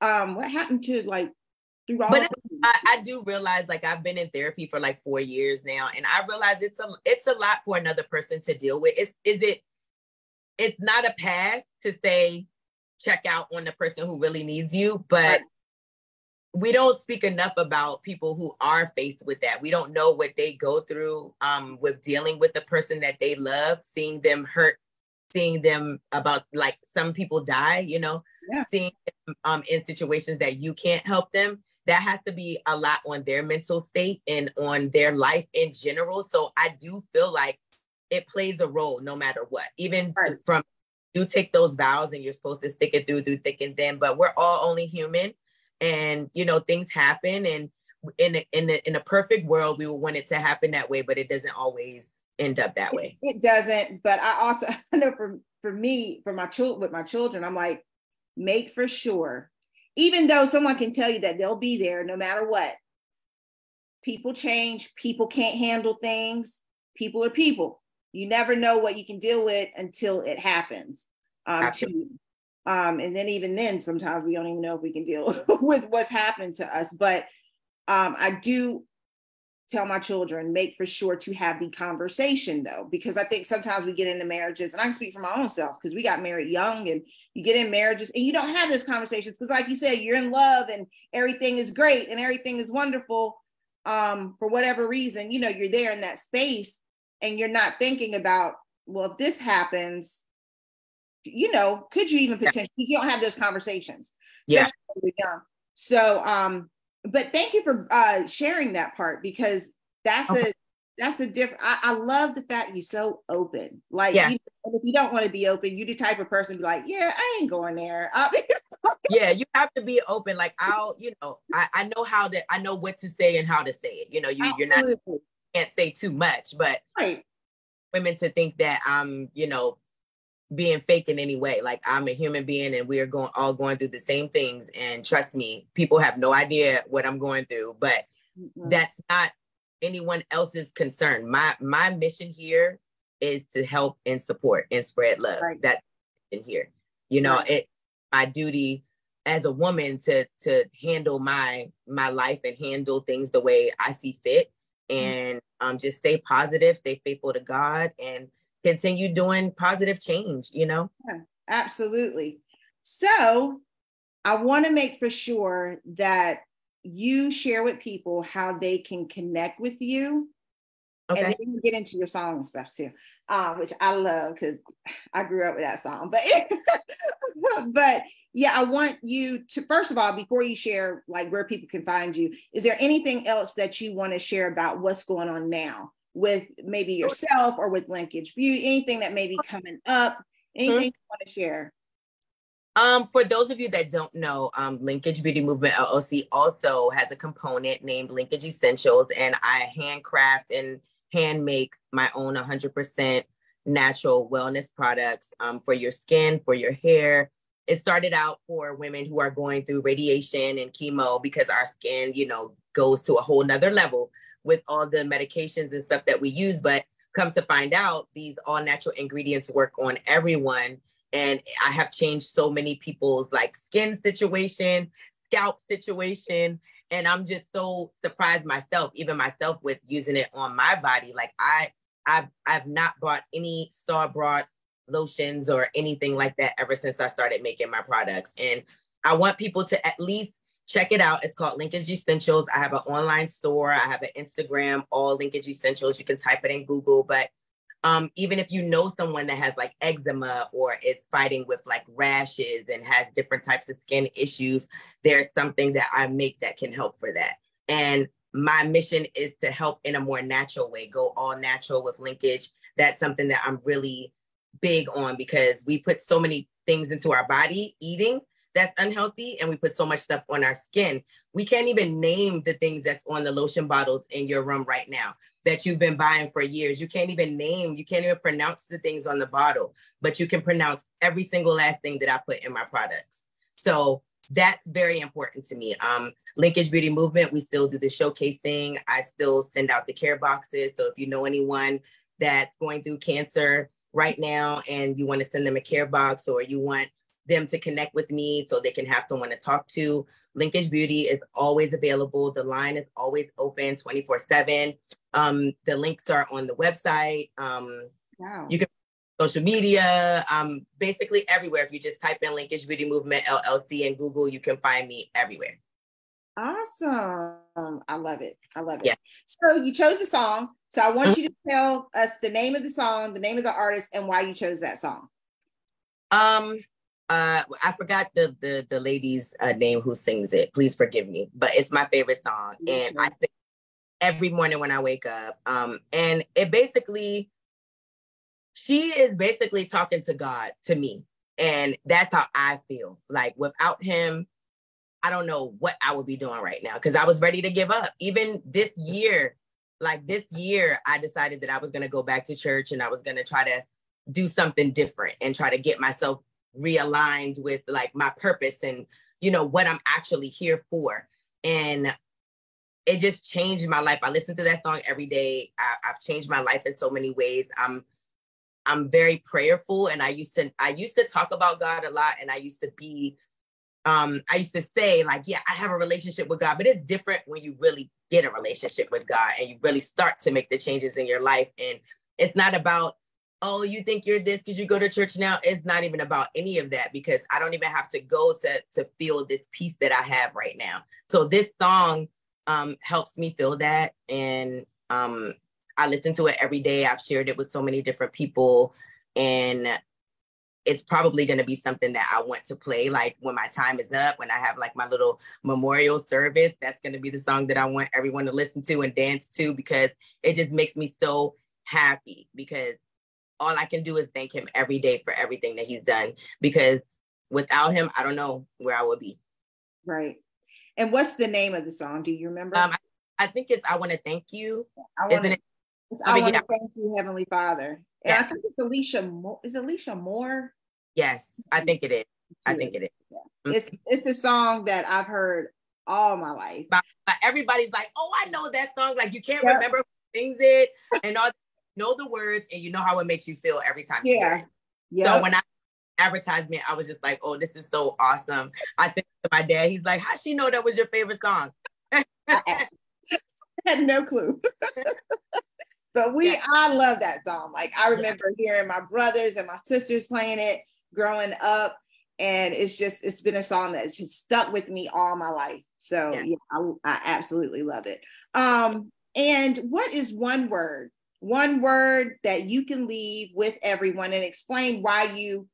um, what happened to like, through all but I, I do realize, like, I've been in therapy for like four years now. And I realize it's a, it's a lot for another person to deal with. It's, is it, it's not a pass to say, check out on the person who really needs you, but right. we don't speak enough about people who are faced with that. We don't know what they go through um, with dealing with the person that they love, seeing them hurt, seeing them about like some people die, you know, yeah. seeing them um, in situations that you can't help them. That has to be a lot on their mental state and on their life in general. So I do feel like it plays a role no matter what, even right. from you take those vows and you're supposed to stick it through, through thick and thin, but we're all only human. And, you know, things happen, and in a, in, a, in a perfect world, we would want it to happen that way, but it doesn't always end up that way. It, it doesn't. But I also, I know for, for me, for my children, with my children, I'm like, make for sure, even though someone can tell you that they'll be there no matter what, people change, people can't handle things. People are people. You never know what you can deal with until it happens um, to you. Um, and then even then, sometimes we don't even know if we can deal with what's happened to us. But um, I do tell my children, make for sure to have the conversation, though, because I think sometimes we get into marriages, and I can speak for my own self because we got married young, and you get in marriages and you don't have those conversations because, like you said, you're in love and everything is great and everything is wonderful. Um, for whatever reason, you know, you're there in that space and you're not thinking about, well, if this happens, you know, could you even potentially, you don't have those conversations. Yeah. So, um, but thank you for uh, sharing that part, because that's okay. a, that's a different, I, I love the fact you're so open. Like, yeah. you, and if you don't want to be open, you're the type of person to be like, yeah, I ain't going there. Yeah. You have to be open. Like I'll, you know, I, I know how to, I know what to say and how to say it. You know, you, you're not, you can't say too much, but right. women to think that I'm, you know, being fake in any way. Like, I'm a human being and we are going all going through the same things. And trust me, people have no idea what I'm going through, but mm-hmm. that's not anyone else's concern. My, my mission here is to help and support and spread love. Right. That's in here, you know, right. it, my duty as a woman to, to handle my, my life and handle things the way I see fit, and mm-hmm. um, just stay positive, stay faithful to God, and continue doing positive change, you know? Yeah, absolutely. So I want to make for sure that you share with people how they can connect with you. Okay. And then you get into your song and stuff too, uh, which I love because I grew up with that song. But but yeah, I want you to, first of all, before you share like where people can find you, is there anything else that you want to share about what's going on now with maybe yourself or with Linkage Beauty, anything that may be coming up, anything mm-hmm. you want to share? Um, for those of you that don't know, um, Linkage Beauty Movement L L C also has a component named Linkage Essentials, and I handcraft and hand make my own one hundred percent natural wellness products um, for your skin, for your hair. It started out for women who are going through radiation and chemo, because our skin, you know, goes to a whole nother level with all the medications and stuff that we use. But come to find out, these all natural ingredients work on everyone. And I have changed so many people's like skin situation, scalp situation. And I'm just so surprised myself, even myself, with using it on my body. Like I, I've, I've not bought any store bought lotions or anything like that ever since I started making my products. And I want people to at least check it out. It's called Linkage Essentials. I have an online store. I have an Instagram, all Linkage Essentials. You can type it in Google. But um, even if you know someone that has like eczema or is fighting with like rashes and has different types of skin issues, there's something that I make that can help for that. And my mission is to help in a more natural way, go all natural with Linkage. That's something that I'm really big on, because we put so many things into our body, eating, that's unhealthy, and we put so much stuff on our skin. We can't even name the things that's on the lotion bottles in your room right now that you've been buying for years. You can't even name, you can't even pronounce the things on the bottle, but you can pronounce every single last thing that I put in my products. So that's very important to me. Um, Linkage Beauty Movement, we still do the showcasing. I still send out the care boxes. So if you know anyone that's going through cancer right now and you want to send them a care box, or you want them to connect with me so they can have someone to talk to, Linkage Beauty is always available. The line is always open twenty-four seven. Um, the links are on the website. Um, wow. You can social media, um, basically everywhere. If you just type in Linkage Beauty Movement L L C in Google, you can find me everywhere. Awesome. I love it. I love it. Yeah. So you chose the song. So I want mm-hmm. you to tell us the name of the song, the name of the artist, and why you chose that song. Um, uh, I forgot the the, the lady's uh, name who sings it. Please forgive me, but it's my favorite song. Mm-hmm. And I think every morning when I wake up. Um, and it basically, she is basically talking to God, to me. And that's how I feel. Like without him, I don't know what I would be doing right now, because I was ready to give up. Even this year, like this year, I decided that I was going to go back to church and I was going to try to do something different and try to get myself realigned with like my purpose and, you know, what I'm actually here for. And it just changed my life. I listen to that song every day. I, I've changed my life in so many ways. I'm, I'm very prayerful. And I used to, I used to talk about God a lot. And I used to be, um, I used to say like, yeah, I have a relationship with God, but it's different when you really get a relationship with God and you really start to make the changes in your life. And it's not about, oh, you think you're this because you go to church now. It's not even about any of that, because I don't even have to go to, to feel this peace that I have right now. So this song, um, helps me feel that. And, um, I listen to it every day. I've shared it with so many different people, and it's probably going to be something that I want to play. Like when my time is up, when I have like my little memorial service, that's going to be the song that I want everyone to listen to and dance to, because it just makes me so happy, because all I can do is thank him every day for everything that he's done, because without him, I don't know where I would be. Right. And what's the name of the song? Do you remember? Um, I, I think it's, I Want to Thank You. I wanna- Isn't it? I, I mean, want to yeah. thank you, Heavenly Father. And yes. I think it's Alicia Moore. Is Alicia Moore? Yes, I think it is. I think it is. Yeah. Mm-hmm. It's it's a song that I've heard all my life. By, by everybody's like, oh, I know that song. Like you can't yep. remember who sings it, and all know the words, and you know how it makes you feel every time. Yeah. Yeah. So when I advertisement, I was just like, oh, this is so awesome. I think to my dad, he's like, how'd she know that was your favorite song? I had no clue. But we, yeah. I love that song. Like I remember yeah. hearing my brothers and my sisters playing it growing up. And it's just, it's been a song that's just stuck with me all my life. So yeah, yeah I, I absolutely love it. Um, and what is one word, one word that you can leave with everyone and explain why you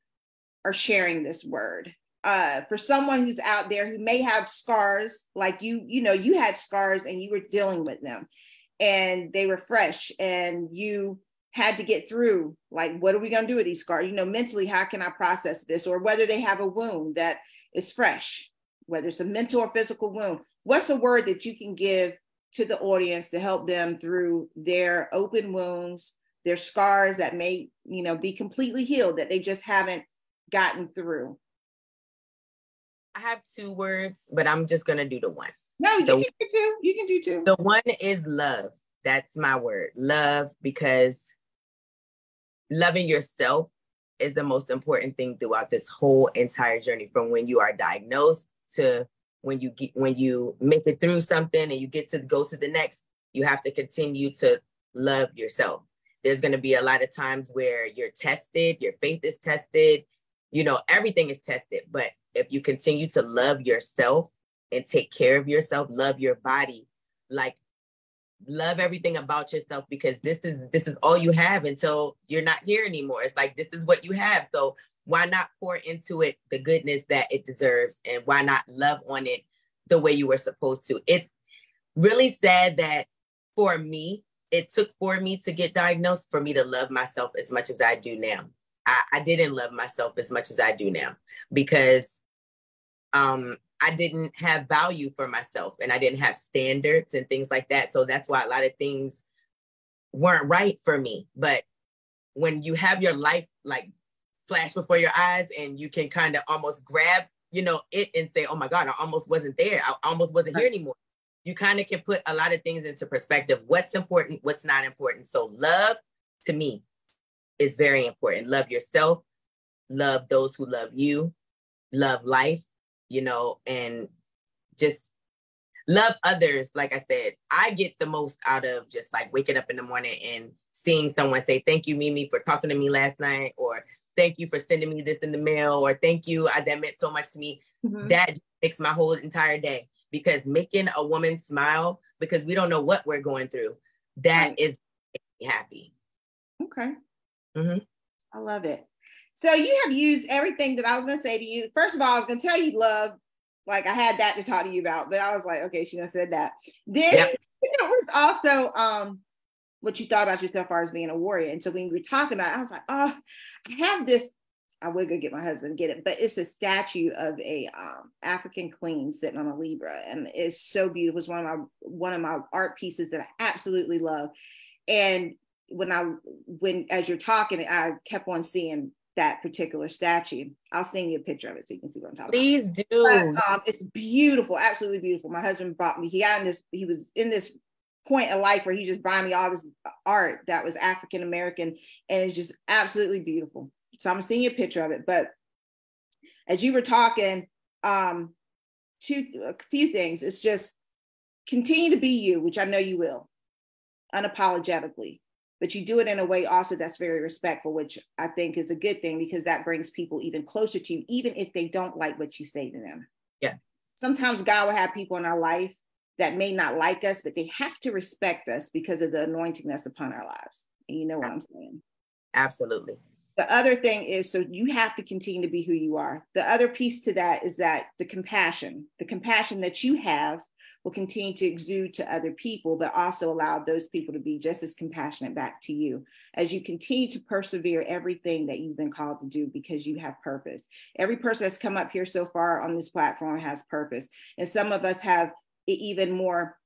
are sharing this word? Uh, for someone who's out there who may have scars, like you, you know, you had scars and you were dealing with them, and they were fresh and you had to get through, like, what are we going to do with these scars? You know, mentally, how can I process this? Or whether they have a wound that is fresh, whether it's a mental or physical wound, what's a word that you can give to the audience to help them through their open wounds, their scars that may, you know, be completely healed that they just haven't gotten through? I have two words, but I'm just going to do the one. No, you the, can do two. You can do two. The one is love. That's my word. Love, because loving yourself is the most important thing throughout this whole entire journey, from when you are diagnosed to when you get, when you make it through something and you get to go to the next. You have to continue to love yourself. There's going to be a lot of times where you're tested, your faith is tested, you know, everything is tested. But if you continue to love yourself and take care of yourself, love your body, like love everything about yourself, because this is this is all you have until you're not here anymore. It's like, this is what you have. So why not pour into it the goodness that it deserves, and why not love on it the way you were supposed to? It's really sad that for me, it took for me to get diagnosed for me to love myself as much as I do now. I, I didn't love myself as much as I do now, because um, I didn't have value for myself and I didn't have standards and things like that. So that's why a lot of things weren't right for me. But when you have your life like flash before your eyes and you can kind of almost grab, you know, it and say, oh my God, I almost wasn't there. I almost wasn't right. here anymore. You kind of can put a lot of things into perspective. What's important, what's not important. So love to me is very important. Love yourself, love those who love you, love life, you know, and just love others. Like I said, I get the most out of just like waking up in the morning and seeing someone say, thank you, Mimi, for talking to me last night, or thank you for sending me this in the mail, or thank you, I, that meant so much to me. Mm-hmm. That just makes my whole entire day, because making a woman smile, because we don't know what we're going through, that right. is happy. Okay. Mm-hmm. I love it. So you have used everything that I was going to say to you. First of all, I was going to tell you love. Like I had that to talk to you about, but I was like, okay, she done said that. Then yep. it was also um, what you thought about yourself as far as being a warrior. And so when we were talking about it, I was like, oh, I have this, I would go get my husband to get it, but it's a statue of a um, African queen sitting on a Libra. And it's so beautiful. It's one of my, one of my art pieces that I absolutely love. And when I, when, as you're talking, I kept on seeing that particular statue. I'll send you a picture of it so you can see what I'm talking Please about. Please do. But, um, it's beautiful, absolutely beautiful. My husband brought me, he got in this, he was in this point of life where he just brought me all this art that was African-American, and it's just absolutely beautiful. So I'm sending you a picture of it. But as you were talking, um, two, a few things, it's just continue to be you, which I know you will, unapologetically. But you do it in a way also that's very respectful, which I think is a good thing, because that brings people even closer to you, even if they don't like what you say to them. Yeah. Sometimes God will have people in our life that may not like us, but they have to respect us because of the anointing that's upon our lives. And you know what I'm saying? Absolutely. The other thing is, so you have to continue to be who you are. The other piece to that is that the compassion, the compassion that you have will continue to exude to other people, but also allow those people to be just as compassionate back to you as you continue to persevere everything that you've been called to do, because you have purpose. Every person that's come up here so far on this platform has purpose. And some of us have even more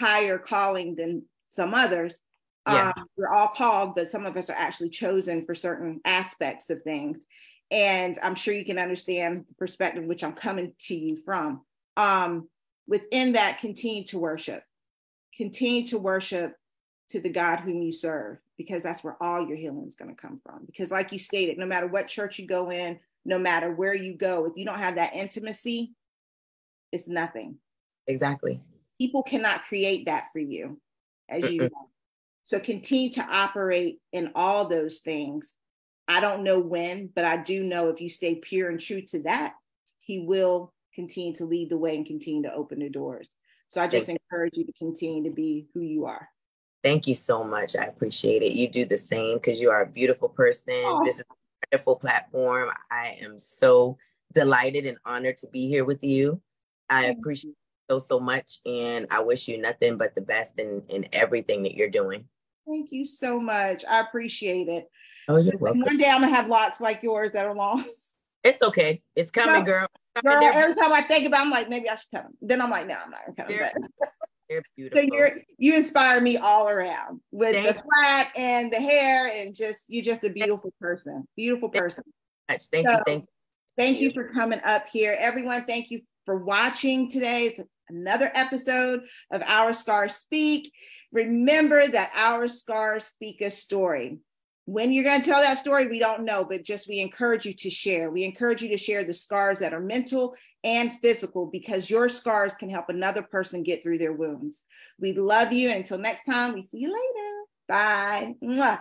higher calling than some others. Yeah. Um, we're all called, but some of us are actually chosen for certain aspects of things. And I'm sure you can understand the perspective which I'm coming to you from. Um, Within that, continue to worship. Continue to worship to the God whom you serve, because that's where all your healing is going to come from. Because like you stated, no matter what church you go in, no matter where you go, if you don't have that intimacy, it's nothing. Exactly. People cannot create that for you, as you know. So continue to operate in all those things. I don't know when, but I do know if you stay pure and true to that, he will continue to lead the way and continue to open the doors. So I just Thank encourage you to continue to be who you are. Thank you so much. I appreciate it. You do the same, because you are a beautiful person. Oh. This is a wonderful platform. I am so delighted and honored to be here with you. I appreciate you so, so much. And I wish you nothing but the best in, in everything that you're doing. Thank you so much. I appreciate it. Oh, you're welcome. One day I'm going to have lots like yours that are long. It's okay. It's coming, no. girl. Girl, every time I think about it, I'm like, maybe I should cut them. Then I'm like, no, I'm not going to cut them. But. They're beautiful. So you're, you inspire me all around with Thank the flat and the hair, and just, you're just a beautiful person. Beautiful person. Thank so, you. Thank you. Thank you for coming up here. Everyone, thank you for watching today. It's another episode of Our Scars Speak. Remember that Our Scars Speak a story. When you're going to tell that story, we don't know, but just we encourage you to share. We encourage you to share the scars that are mental and physical, because your scars can help another person get through their wounds. We love you. Until next time, we see you later. Bye.